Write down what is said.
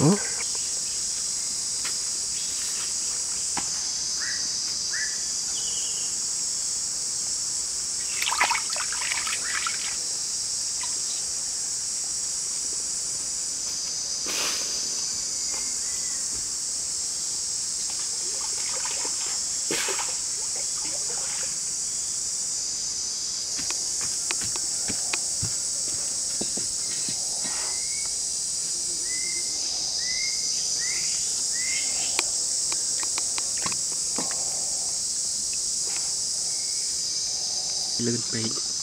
Huh? Let it bait.